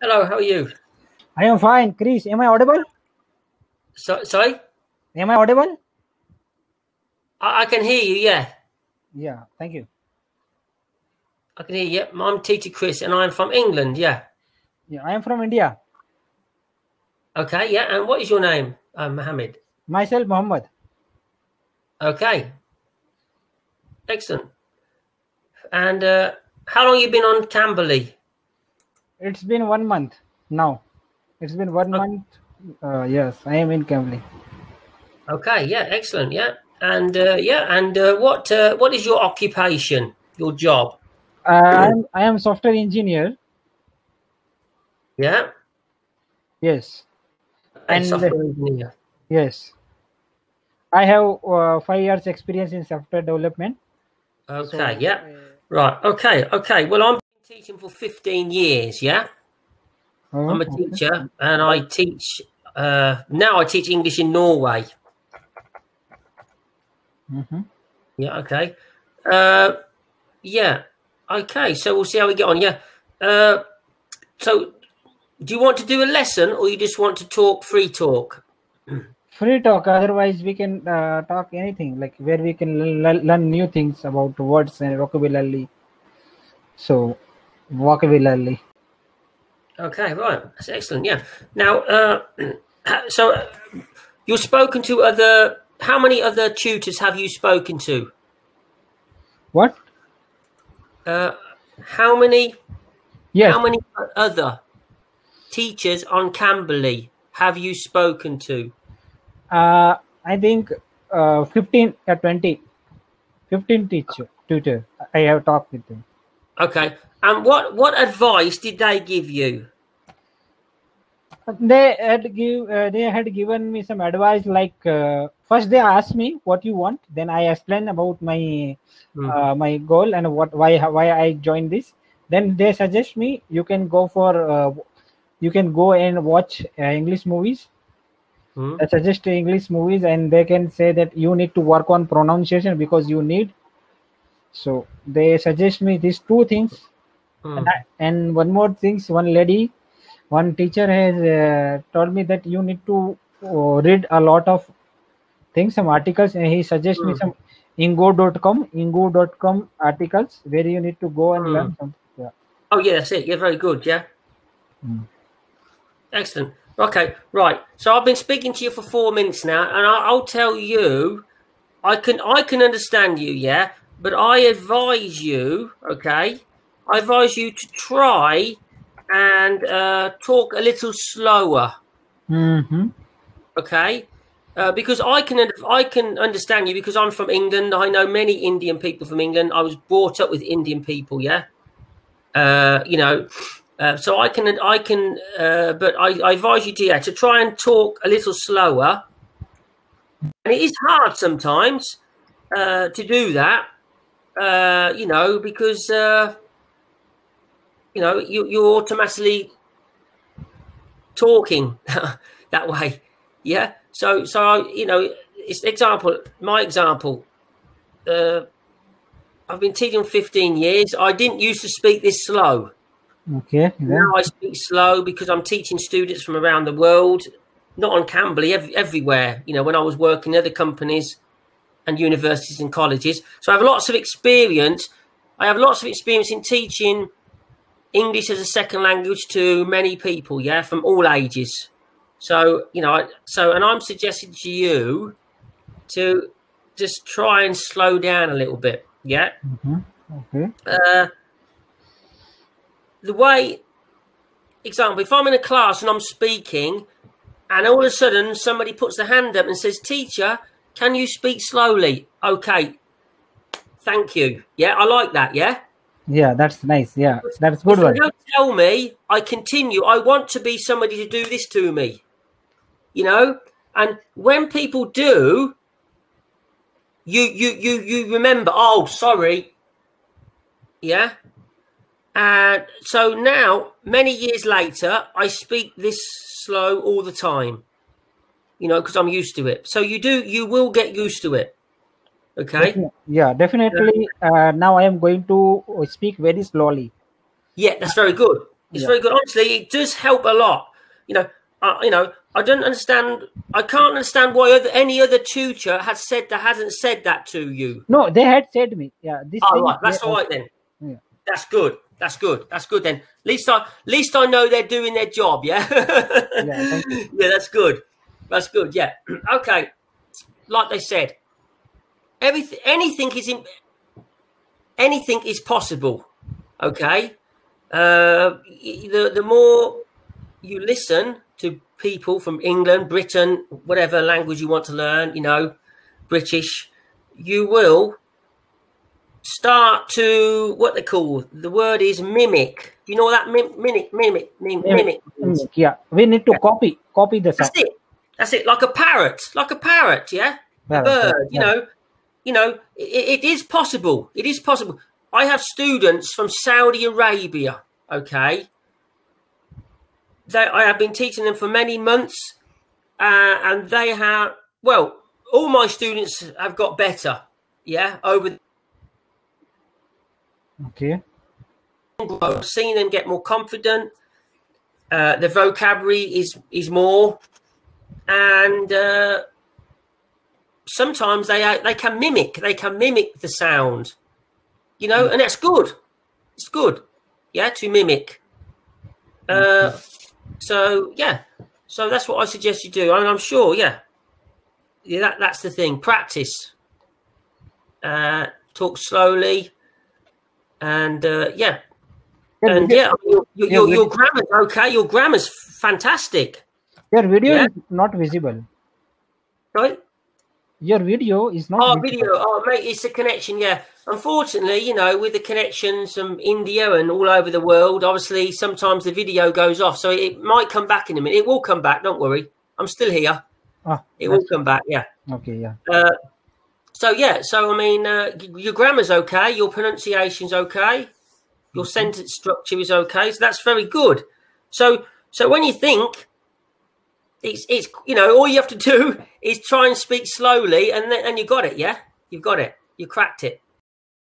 Hello, how are you? I am fine, Chris. Am I audible? Sorry? Am I audible? I can hear you, yeah. Yeah, thank you. I can hear you. Yep. I'm teacher Chris, and I'm from England, yeah. Yeah, I am from India. Okay, yeah. And what is your name, Mohammed? Myself, Mohammed. Okay. Excellent. And how long you been on Cambly? It's been 1 month now. It's been 1 month. Yes, I am in Cambly. Okay, yeah, excellent, yeah. And what is your occupation, your job? I am software engineer. Yeah. Yes. And software engineer. Yes. I have 5 years experience in software development. Okay, so, yeah. Right, okay. Well, I'm teaching for 15 years, yeah. Oh, I'm a teacher, okay. And I teach now I teach English in Norway. Mm-hmm. Yeah, okay. Yeah, okay, so we'll see how we get on, yeah. So do you want to do a lesson, or you just want to talk free talk? Free talk, otherwise we can talk anything, like where we can learn new things about words and vocabulary. So, vocabulary. Okay, right. That's excellent, yeah. Now, so you've spoken to other... How many other tutors have you spoken to? What? How many... Yes. How many other teachers on Cambly have you spoken to? I think 15 or 20. 15 tutors. I have talked with them. Okay. And what advice did they give you? They had given me some advice, like first they asked me what you want, then I explained about my my goal and why I joined this. Then they suggest me you can go for you can go and watch English movies. I suggest English movies, and they can say that you need to work on pronunciation because you need. So they suggest me these two things, and one more things. One teacher has told me that you need to read a lot of things, some articles, and he suggests me some ingo.com articles where you need to go and learn something. Yeah. Oh yeah, that's it. You're very good. Yeah. Excellent. Okay, right. So I've been speaking to you for 4 minutes now, and I'll tell you, I can understand you, yeah. But I advise you, okay, I advise you to try and talk a little slower, okay? Because I can understand you because I'm from England. I know many Indian people from England. I was brought up with Indian people, yeah. You know, so I can, but I advise you to try and talk a little slower, and it is hard sometimes to do that. You know, because you know you're automatically talking that way, yeah. So I, you know, it's my example. I've been teaching 15 years. I didn't used to speak this slow. Okay. Yeah. Now I speak slow because I'm teaching students from around the world, not on Cambly, everywhere. You know, when I was working in other companies and universities and colleges, so I have lots of experience. I have lots of experience in teaching English as a second language to many people, yeah, from all ages. So you know, and I'm suggesting to you to just try and slow down a little bit, yeah. Okay. The way, example, if I'm in a class and I'm speaking, and all of a sudden somebody puts their hand up and says, "Teacher, can you speak slowly?" Okay, thank you. Yeah, I like that. Yeah. Yeah, that's nice. Yeah, that's good one. If you don't tell me, I continue. I want to be somebody to do this to me, you know. And when people do, you remember. Oh, sorry. Yeah. And so now, many years later, I speak this slow all the time. You know, because I'm used to it. So you will get used to it. Okay. Yeah, definitely. Now I am going to speak very slowly. Yeah, that's very good. It's very good. Honestly, it does help a lot. You know, I don't understand. I can't understand why any other tutor has said that, hasn't said that to you. No, they had said me. Yeah. This oh, right. That's all right then. Yeah. That's good. That's good. That's good then. At least I know they're doing their job. Yeah. Yeah, that's good. That's good. Yeah. Okay. Like they said, anything is possible. Okay. The more you listen to people from England, Britain, whatever language you want to learn, you know, British, you will start to, what they call, the word is mimic. You know that mimic. Yeah, we need to copy the sound. That's it. Like a parrot. Yeah, parrot, a bird. Parrot. You know, it is possible. It is possible. I have students from Saudi Arabia. Okay. I have been teaching them for many months, and they have, well, all my students have got better, yeah, over. Okay. I've seen them get more confident. The vocabulary is more, and sometimes they can mimic. They can mimic the sound, you know, and that's good. It's good, yeah, to mimic. Okay. So yeah, so that's what I suggest you do. I mean, I'm sure, yeah, that's the thing. Practice, talk slowly, and yeah. Your grammar, okay? Your grammar's fantastic. Your video is not visible, right? Your video is not. Oh, video. Oh, mate, it's a connection. Yeah, unfortunately, you know, with the connections from India and all over the world, obviously, sometimes the video goes off, so it might come back in a minute. It will come back. Don't worry, I'm still here. Ah, it will come back. Yeah. Okay. Yeah. So I mean, your grammar's okay. Your pronunciation's okay. Your sentence structure is okay. So that's very good. So when you think. It's you know, all you have to do is try and speak slowly, and you got it. Yeah, you've got it. You cracked it.